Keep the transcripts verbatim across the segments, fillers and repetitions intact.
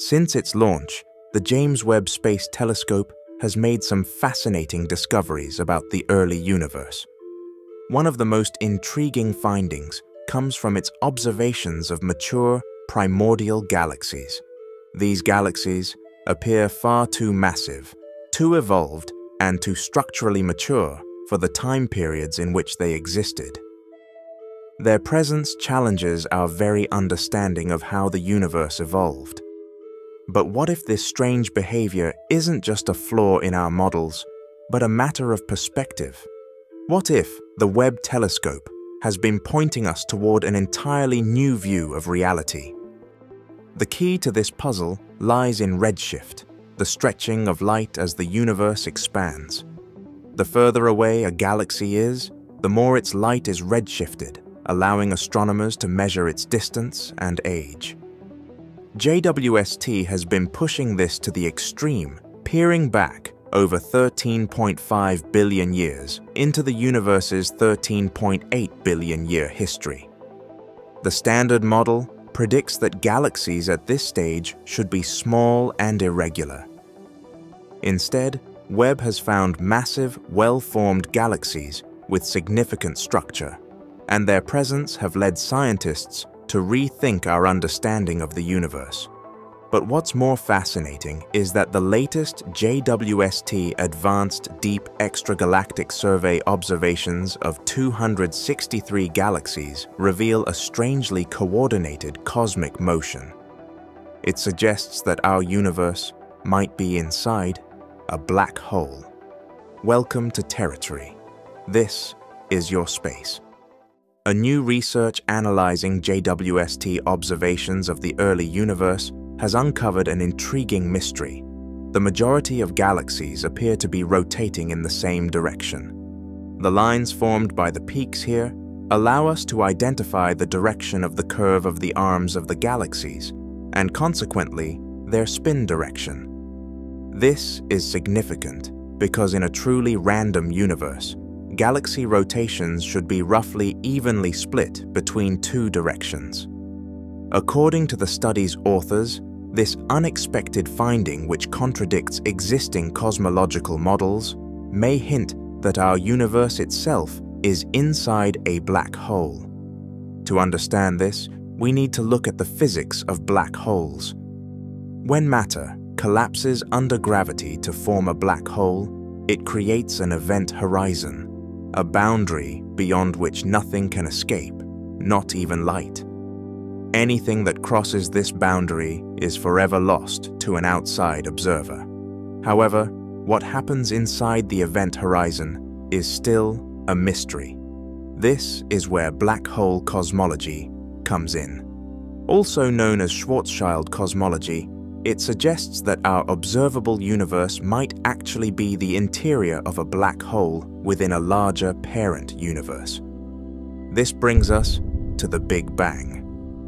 Since its launch, the James Webb Space Telescope has made some fascinating discoveries about the early universe. One of the most intriguing findings comes from its observations of mature, primordial galaxies. These galaxies appear far too massive, too evolved, and too structurally mature for the time periods in which they existed. Their presence challenges our very understanding of how the universe evolved. But what if this strange behavior isn't just a flaw in our models, but a matter of perspective? What if the Webb telescope has been pointing us toward an entirely new view of reality? The key to this puzzle lies in redshift, the stretching of light as the universe expands. The further away a galaxy is, the more its light is redshifted, allowing astronomers to measure its distance and age. J W S T has been pushing this to the extreme, peering back over thirteen point five billion years into the universe's thirteen point eight billion year history. The standard model predicts that galaxies at this stage should be small and irregular. Instead, Webb has found massive, well-formed galaxies with significant structure, and their presence have led scientists to rethink our understanding of the universe. But what's more fascinating is that the latest J W S T Advanced Deep Extragalactic Survey observations of two hundred sixty-three galaxies reveal a strangely coordinated cosmic motion. It suggests that our universe might be inside a black hole. Welcome to Territory. This is your space. A new research analyzing J W S T observations of the early universe has uncovered an intriguing mystery. The majority of galaxies appear to be rotating in the same direction. The lines formed by the peaks here allow us to identify the direction of the curve of the arms of the galaxies, and consequently, their spin direction. This is significant because in a truly random universe, galaxy rotations should be roughly evenly split between two directions. According to the study's authors, this unexpected finding, which contradicts existing cosmological models, may hint that our universe itself is inside a black hole. To understand this, we need to look at the physics of black holes. When matter collapses under gravity to form a black hole, it creates an event horizon, a boundary beyond which nothing can escape, not even light. Anything that crosses this boundary is forever lost to an outside observer. However, what happens inside the event horizon is still a mystery. This is where black hole cosmology comes in. Also known as Schwarzschild cosmology, it suggests that our observable universe might actually be the interior of a black hole within a larger parent universe. This brings us to the Big Bang.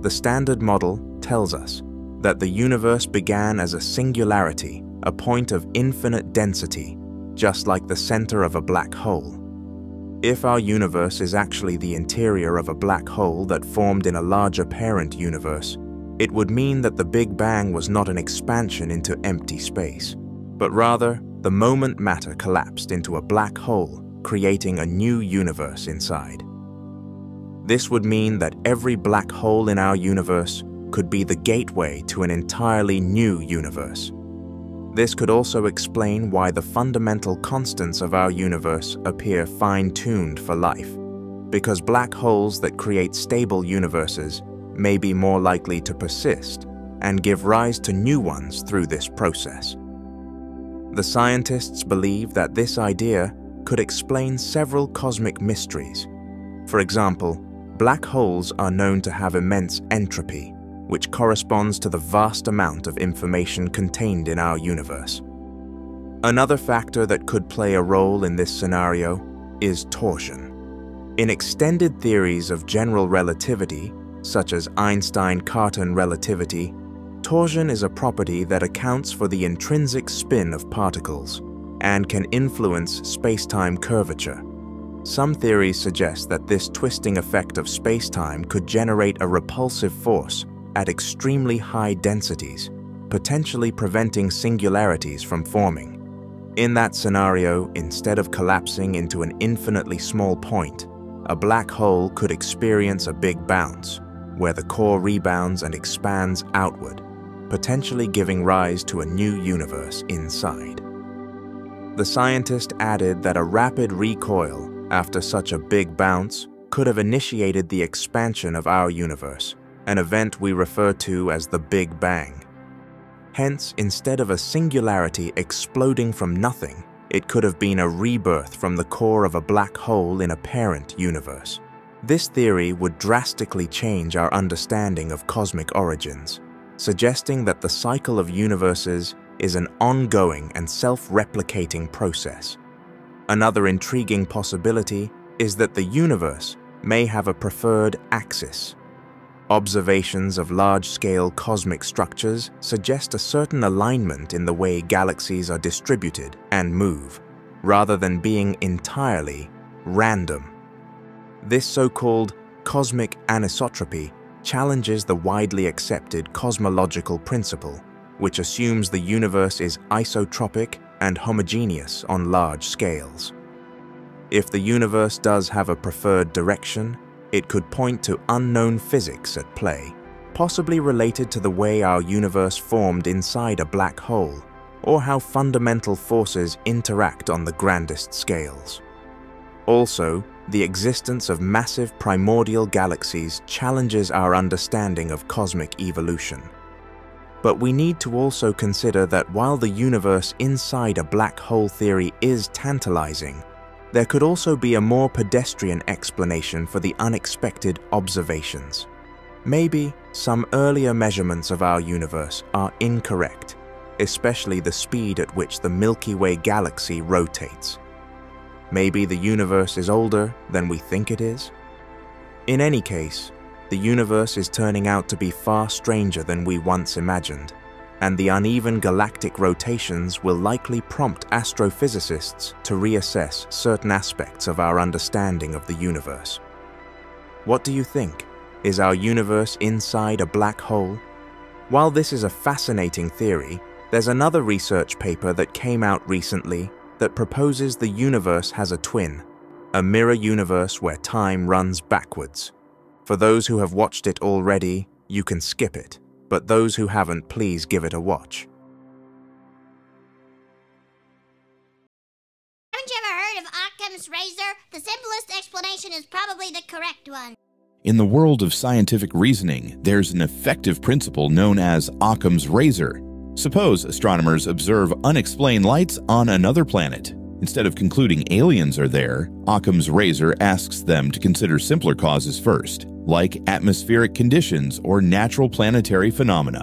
The standard model tells us that the universe began as a singularity, a point of infinite density, just like the center of a black hole. If our universe is actually the interior of a black hole that formed in a larger parent universe, it would mean that the Big Bang was not an expansion into empty space, but rather the moment matter collapsed into a black hole, creating a new universe inside. This would mean that every black hole in our universe could be the gateway to an entirely new universe. This could also explain why the fundamental constants of our universe appear fine-tuned for life, because black holes that create stable universes may be more likely to persist and give rise to new ones through this process. The scientists believe that this idea could explain several cosmic mysteries. For example, black holes are known to have immense entropy, which corresponds to the vast amount of information contained in our universe. Another factor that could play a role in this scenario is torsion. In extended theories of general relativity, such as Einstein-Cartan relativity, torsion is a property that accounts for the intrinsic spin of particles and can influence spacetime curvature. Some theories suggest that this twisting effect of space-time could generate a repulsive force at extremely high densities, potentially preventing singularities from forming. In that scenario, instead of collapsing into an infinitely small point, a black hole could experience a big bounce, where the core rebounds and expands outward, potentially giving rise to a new universe inside. The scientist added that a rapid recoil after such a big bounce could have initiated the expansion of our universe, an event we refer to as the Big Bang. Hence, instead of a singularity exploding from nothing, it could have been a rebirth from the core of a black hole in a parent universe. This theory would drastically change our understanding of cosmic origins, suggesting that the cycle of universes is an ongoing and self-replicating process. Another intriguing possibility is that the universe may have a preferred axis. Observations of large-scale cosmic structures suggest a certain alignment in the way galaxies are distributed and move, rather than being entirely random. This so-called cosmic anisotropy challenges the widely accepted cosmological principle, which assumes the universe is isotropic and homogeneous on large scales. If the universe does have a preferred direction, it could point to unknown physics at play, possibly related to the way our universe formed inside a black hole, or how fundamental forces interact on the grandest scales. Also, the existence of massive primordial galaxies challenges our understanding of cosmic evolution. But we need to also consider that while the universe inside a black hole theory is tantalizing, there could also be a more pedestrian explanation for the unexpected observations. Maybe some earlier measurements of our universe are incorrect, especially the speed at which the Milky Way galaxy rotates. Maybe the universe is older than we think it is. In any case, the universe is turning out to be far stranger than we once imagined, and the uneven galactic rotations will likely prompt astrophysicists to reassess certain aspects of our understanding of the universe. What do you think? Is our universe inside a black hole? While this is a fascinating theory, there's another research paper that came out recently that proposes the universe has a twin, a mirror universe where time runs backwards. For those who have watched it already, you can skip it. But those who haven't, please give it a watch. Haven't you ever heard of Occam's razor? The simplest explanation is probably the correct one. In the world of scientific reasoning, there's an effective principle known as Occam's razor. Suppose astronomers observe unexplained lights on another planet. Instead of concluding aliens are there, Occam's razor asks them to consider simpler causes first, like atmospheric conditions or natural planetary phenomena.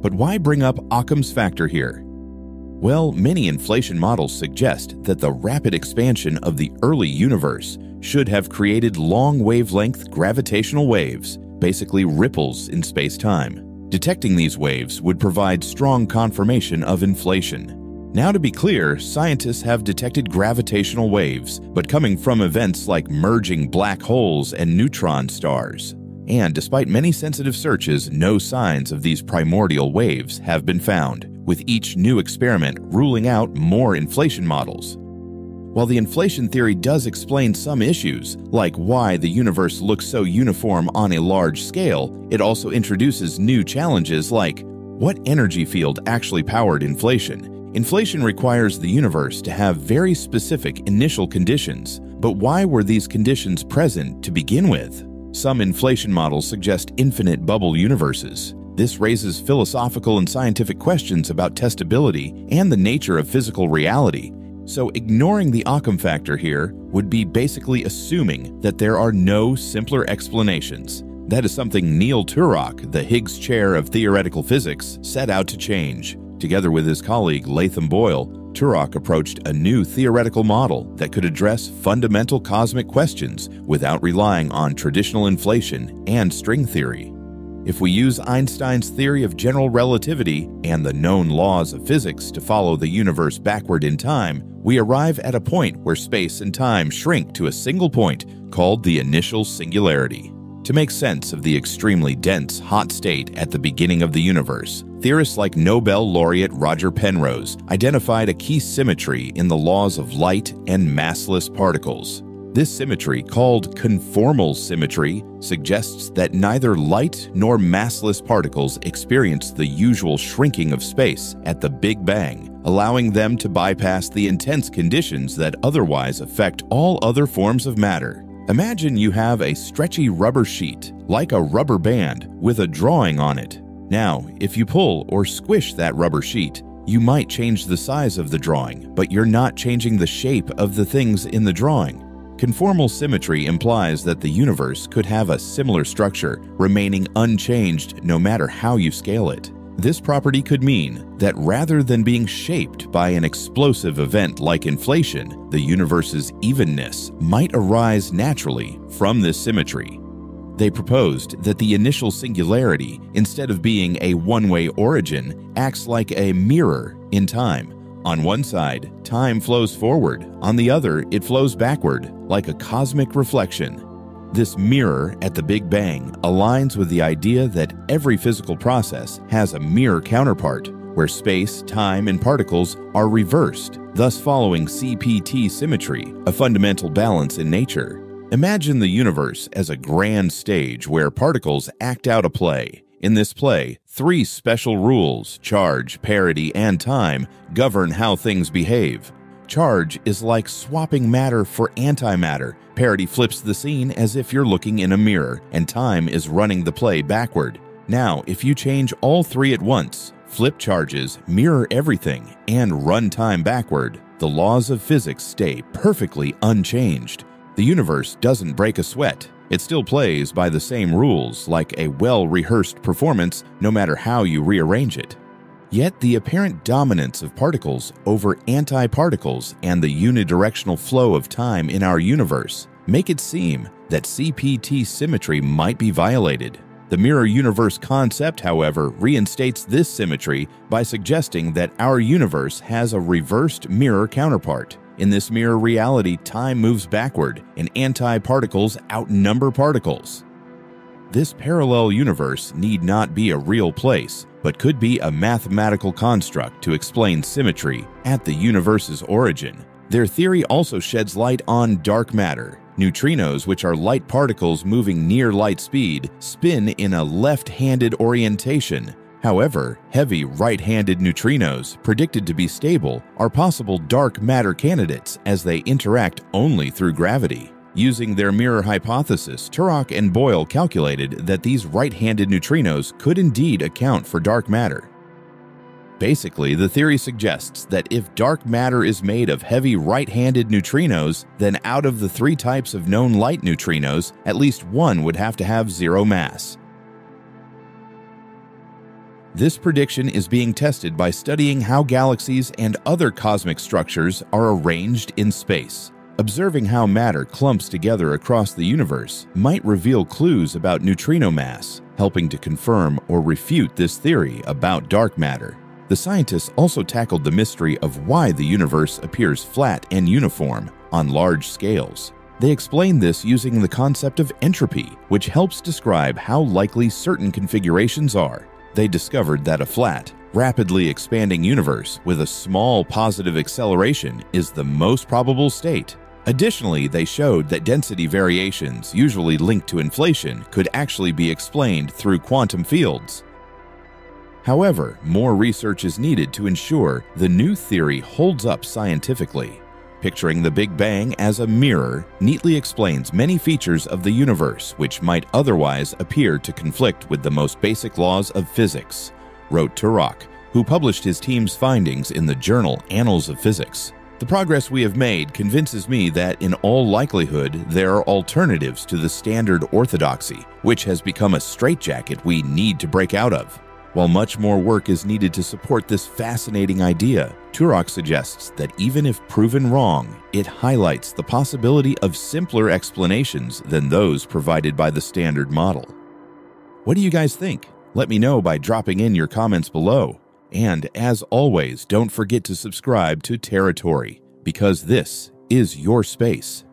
But why bring up Occam's factor here? Well, many inflation models suggest that the rapid expansion of the early universe should have created long wavelength gravitational waves, basically ripples in space-time. Detecting these waves would provide strong confirmation of inflation. Now, to be clear, scientists have detected gravitational waves, but coming from events like merging black holes and neutron stars. And despite many sensitive searches, no signs of these primordial waves have been found, with each new experiment ruling out more inflation models. While the inflation theory does explain some issues, like why the universe looks so uniform on a large scale, it also introduces new challenges like, what energy field actually powered inflation? Inflation requires the universe to have very specific initial conditions, but why were these conditions present to begin with? Some inflation models suggest infinite bubble universes. This raises philosophical and scientific questions about testability and the nature of physical reality, so ignoring the Occam factor here would be basically assuming that there are no simpler explanations. That is something Neil Turok, the Higgs Chair of Theoretical Physics, set out to change. Together with his colleague Latham Boyle, Turok approached a new theoretical model that could address fundamental cosmic questions without relying on traditional inflation and string theory. If we use Einstein's theory of general relativity and the known laws of physics to follow the universe backward in time, we arrive at a point where space and time shrink to a single point called the initial singularity. To make sense of the extremely dense, hot state at the beginning of the universe, Theorists like Nobel laureate Roger Penrose identified a key symmetry in the laws of light and massless particles. This symmetry, called conformal symmetry, suggests that neither light nor massless particles experienced the usual shrinking of space at the Big Bang, allowing them to bypass the intense conditions that otherwise affect all other forms of matter. Imagine you have a stretchy rubber sheet, like a rubber band, with a drawing on it. Now, if you pull or squish that rubber sheet, you might change the size of the drawing, but you're not changing the shape of the things in the drawing. Conformal symmetry implies that the universe could have a similar structure, remaining unchanged no matter how you scale it. This property could mean that rather than being shaped by an explosive event like inflation, the universe's evenness might arise naturally from this symmetry. They proposed that the initial singularity, instead of being a one-way origin, acts like a mirror in time. On one side, time flows forward. On the other, it flows backward, like a cosmic reflection. This mirror at the Big Bang aligns with the idea that every physical process has a mirror counterpart, where space, time, and particles are reversed, thus following C P T symmetry, a fundamental balance in nature. Imagine the universe as a grand stage where particles act out a play. In this play, three special rules, charge, parity, and time, govern how things behave. Charge is like swapping matter for antimatter. Parity flips the scene as if you're looking in a mirror, and time is running the play backward. Now, if you change all three at once, flip charges, mirror everything, and run time backward, the laws of physics stay perfectly unchanged. The universe doesn't break a sweat. It still plays by the same rules, like a well-rehearsed performance, no matter how you rearrange it. Yet the apparent dominance of particles over antiparticles and the unidirectional flow of time in our universe make it seem that C P T symmetry might be violated. The mirror universe concept, however, reinstates this symmetry by suggesting that our universe has a reversed mirror counterpart. In this mirror reality, time moves backward, and anti-particles outnumber particles. This parallel universe need not be a real place, but could be a mathematical construct to explain symmetry at the universe's origin. Their theory also sheds light on dark matter. Neutrinos, which are light particles moving near light speed, spin in a left-handed orientation. However, heavy right-handed neutrinos, predicted to be stable, are possible dark matter candidates as they interact only through gravity. Using their mirror hypothesis, Turok and Boyle calculated that these right-handed neutrinos could indeed account for dark matter. Basically, the theory suggests that if dark matter is made of heavy right-handed neutrinos, then out of the three types of known light neutrinos, at least one would have to have zero mass. This prediction is being tested by studying how galaxies and other cosmic structures are arranged in space. Observing how matter clumps together across the universe might reveal clues about neutrino mass, helping to confirm or refute this theory about dark matter. The scientists also tackled the mystery of why the universe appears flat and uniform on large scales. They explain this using the concept of entropy, which helps describe how likely certain configurations are. They discovered that a flat, rapidly expanding universe with a small positive acceleration is the most probable state. Additionally, they showed that density variations, usually linked to inflation, could actually be explained through quantum fields. However, more research is needed to ensure the new theory holds up scientifically. Picturing the Big Bang as a mirror neatly explains many features of the universe which might otherwise appear to conflict with the most basic laws of physics, wrote Turok, who published his team's findings in the journal Annals of Physics. The progress we have made convinces me that in all likelihood there are alternatives to the standard orthodoxy, which has become a straitjacket we need to break out of. While much more work is needed to support this fascinating idea, Turok suggests that even if proven wrong, it highlights the possibility of simpler explanations than those provided by the standard model. What do you guys think? Let me know by dropping in your comments below. And as always, don't forget to subscribe to Territory, because this is your space.